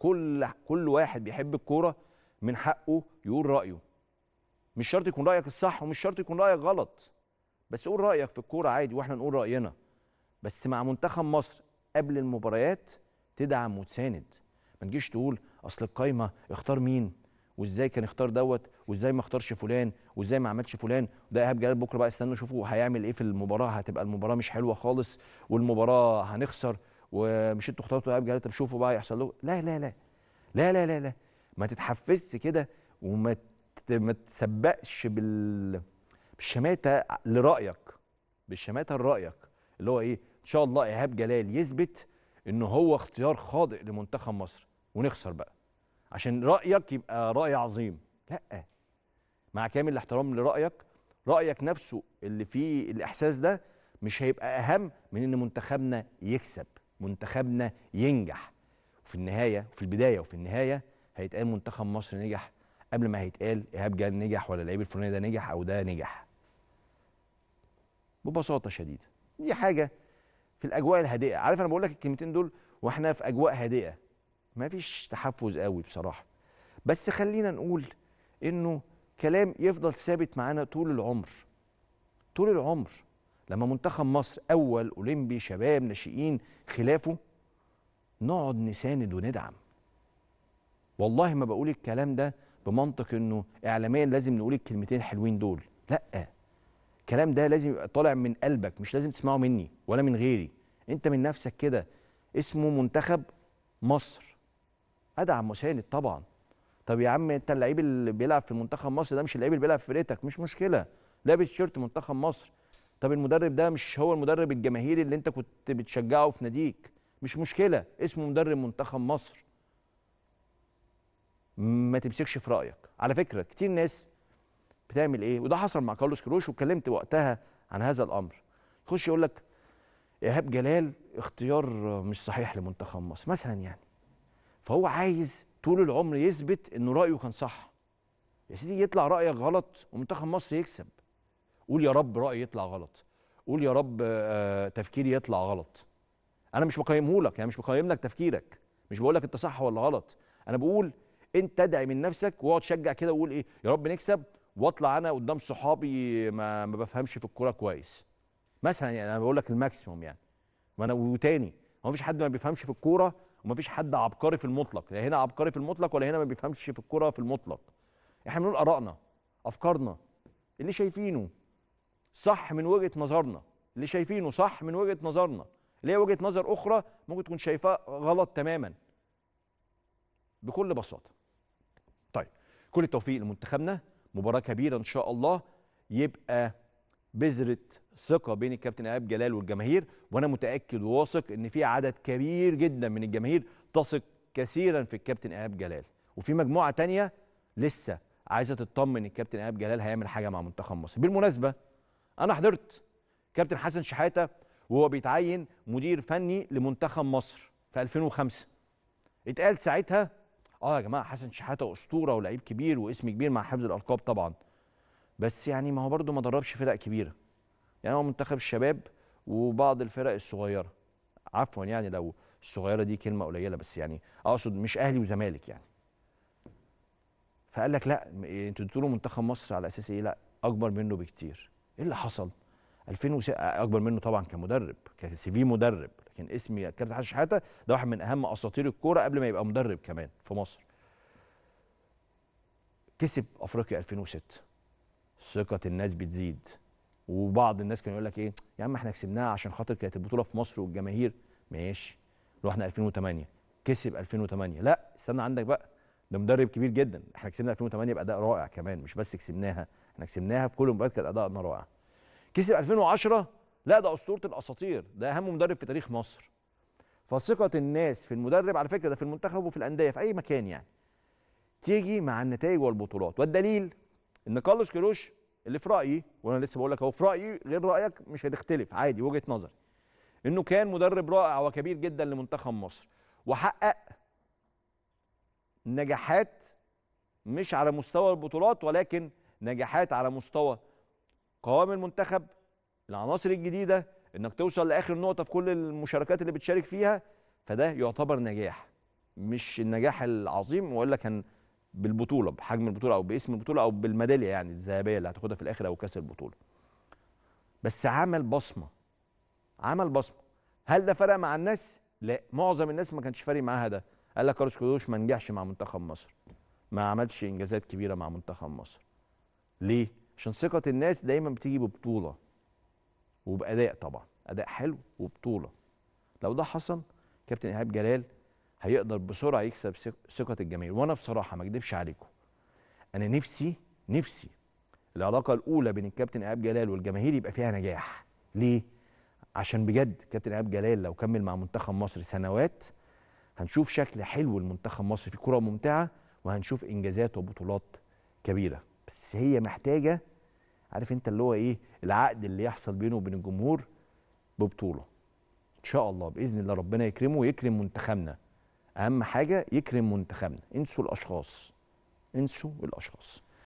كل واحد بيحب الكوره من حقه يقول رايه. مش شرط يكون رايك الصح ومش شرط يكون رايك غلط، بس قول رايك في الكوره عادي واحنا نقول راينا. بس مع منتخب مصر قبل المباريات تدعم وتساند، ما تجيش تقول اصل القايمه اختار مين وازاي كان اختار دوت وازاي ما اختارش فلان وازاي ما عملش فلان. وده ايهاب جلال بكره بقى استنوا شوفوا هيعمل ايه في المباراه، هتبقى المباراه مش حلوه خالص والمباراه هنخسر ومش انتوا اخترتوا ايهاب جلال، طب شوفوا بقى هيحصل له. لا لا لا لا لا لا لا، ما تتحفزش كده وما تسبقش بالشماته لرايك، بالشماته لرايك اللي هو ايه. ان شاء الله ايهاب جلال يثبت ان هو اختيار خاطئ لمنتخب مصر ونخسر بقى عشان رايك يبقى راي عظيم. لا، مع كامل الاحترام لرايك، رايك نفسه اللي فيه الاحساس ده مش هيبقى اهم من ان منتخبنا يكسب، منتخبنا ينجح. وفي النهايه وفي البدايه وفي النهايه هيتقال منتخب مصر نجح قبل ما هيتقال ايهاب جلال نجح ولا اللعيب الفلاني ده نجح او ده نجح. ببساطه شديده، دي حاجه في الاجواء الهادئه. عارف انا بقول لك الكلمتين دول واحنا في اجواء هادئه، ما فيش تحفز قوي بصراحه، بس خلينا نقول انه كلام يفضل ثابت معانا طول العمر. طول العمر لما منتخب مصر اول اولمبي شباب ناشئين خلافه نقعد نساند وندعم. والله ما بقول الكلام ده بمنطق انه اعلاميا لازم نقول الكلمتين الحلوين دول، لا، الكلام ده لازم يبقى طالع من قلبك، مش لازم تسمعه مني ولا من غيري، انت من نفسك كده. اسمه منتخب مصر، ادعم وساند طبعا. طب يا عم انت اللعيب اللي بيلعب في منتخب مصر ده مش اللعيب اللي بيلعب في فرقتك، مش مشكله، لابس شيرت منتخب مصر. طب المدرب ده مش هو المدرب الجماهيري اللي انت كنت بتشجعه في ناديك، مش مشكله، اسمه مدرب منتخب مصر. ما تمسكش في رايك. على فكره كتير ناس بتعمل ايه، وده حصل مع كارلوس كيروش واتكلمت وقتها عن هذا الامر، يخش يقول لك ايهاب جلال اختيار مش صحيح لمنتخب مصر مثلا يعني، فهو عايز طول العمر يثبت انه رايه كان صح. يا سيدي يطلع رايك غلط ومنتخب مصر يكسب، قول يا رب رايي يطلع غلط، قول يا رب تفكيري يطلع غلط. انا مش بقيمهولك، يعني مش بقيم لك تفكيرك، مش بقول لك انت صح ولا غلط، انا بقول انت ادعي من نفسك واقعد شجع كده وقول ايه يا رب نكسب، واطلع انا قدام صحابي ما بفهمش في الكوره كويس مثلا يعني. انا بقول لك الماكسيموم يعني، وانا وتاني ما فيش حد ما بيفهمش في الكوره وما فيش حد عبقري في المطلق، لا هنا عبقري في المطلق ولا هنا ما بيفهمش في الكوره في المطلق. احنا بنقول ارائنا، افكارنا، اللي شايفينه صح من وجهه نظرنا، اللي شايفينه صح من وجهه نظرنا، اللي هي وجهه نظر اخرى ممكن تكون شايفاه غلط تماما، بكل بساطه. طيب كل التوفيق لمنتخبنا، مباراه كبيره ان شاء الله، يبقى بذره ثقه بين الكابتن ايهاب جلال والجماهير، وانا متاكد وواثق ان في عدد كبير جدا من الجماهير تثق كثيرا في الكابتن ايهاب جلال، وفي مجموعه ثانيه لسه عايزه تطمن الكابتن ايهاب جلال هيعمل حاجه مع منتخب مصر. بالمناسبه انا حضرت كابتن حسن شحاته وهو بيتعين مدير فني لمنتخب مصر في 2005، اتقال ساعتها يا جماعه حسن شحاته اسطوره ولاعيب كبير واسم كبير مع حفظ الالقاب طبعا، بس يعني ما هو برده ما دربش فرق كبيره يعني، هو منتخب الشباب وبعض الفرق الصغيره، عفوا يعني لو الصغيره دي كلمه قليله، بس يعني اقصد مش اهلي وزمالك يعني. فقال لك لا انتوا بتقولوا منتخب مصر على اساس ايه؟ لا اكبر منه بكتير. ايه اللي حصل؟ 2006 اكبر منه طبعا كمدرب، كسي في مدرب، لكن اسمي كابتن حسن شحاته ده واحد من اهم اساطير الكوره قبل ما يبقى مدرب كمان في مصر. كسب افريقيا 2006، ثقه الناس بتزيد، وبعض الناس كانوا يقول لك ايه يا عم احنا كسبناها عشان خاطر كانت البطوله في مصر والجماهير، ماشي. رحنا 2008 كسب 2008، لا استنى عندك بقى ده مدرب كبير جدا، احنا كسبنا 2008 باداء رائع كمان، مش بس كسبناها، احنا كسبناها في كل المباريات كانت ادائنا رائع. كسب 2010، لا ده اسطوره الاساطير، ده اهم مدرب في تاريخ مصر. فثقه الناس في المدرب على فكره ده في المنتخب وفي الانديه في اي مكان يعني، تيجي مع النتائج والبطولات. والدليل ان كارلوس كيروش اللي في رايي، وانا لسه بقول لك اهو في رايي غير رايك مش هتختلف عادي، وجهه نظري انه كان مدرب رائع وكبير جدا لمنتخب مصر، وحقق نجاحات مش على مستوى البطولات ولكن نجاحات على مستوى قوام المنتخب، العناصر الجديده، انك توصل لاخر نقطه في كل المشاركات اللي بتشارك فيها، فده يعتبر نجاح مش النجاح العظيم، ولا كان بالبطوله، بحجم البطوله او باسم البطوله او بالميداليه يعني الذهبيه اللي هتاخدها في الاخر او كاس البطوله. بس عمل بصمه، عمل بصمه. هل ده فرق مع الناس؟ لا، معظم الناس ما كانش فارق معاها ده. قال لك كارلوس كيروش ما نجحش مع منتخب مصر، ما عملش انجازات كبيره مع منتخب مصر. ليه؟ عشان ثقه الناس دايما بتيجي ببطوله وباداء، طبعا اداء حلو وبطوله. لو ده حصل كابتن ايهاب جلال هيقدر بسرعه يكسب ثقه الجماهير. وانا بصراحه ما اكدبش عليكم، انا نفسي العلاقه الاولى بين الكابتن ايهاب جلال والجماهير يبقى فيها نجاح. ليه؟ عشان بجد كابتن ايهاب جلال لو كمل مع منتخب مصر سنوات هنشوف شكل حلو لمنتخب مصر في كره ممتعه، وهنشوف انجازات وبطولات كبيره. بس هي محتاجه، عارف انت اللي هو ايه، العقد اللي يحصل بينه وبين الجمهور ببطوله. ان شاء الله باذن الله ربنا يكرمه ويكرم منتخبنا. اهم حاجه يكرم منتخبنا. انسوا الاشخاص، انسوا الاشخاص.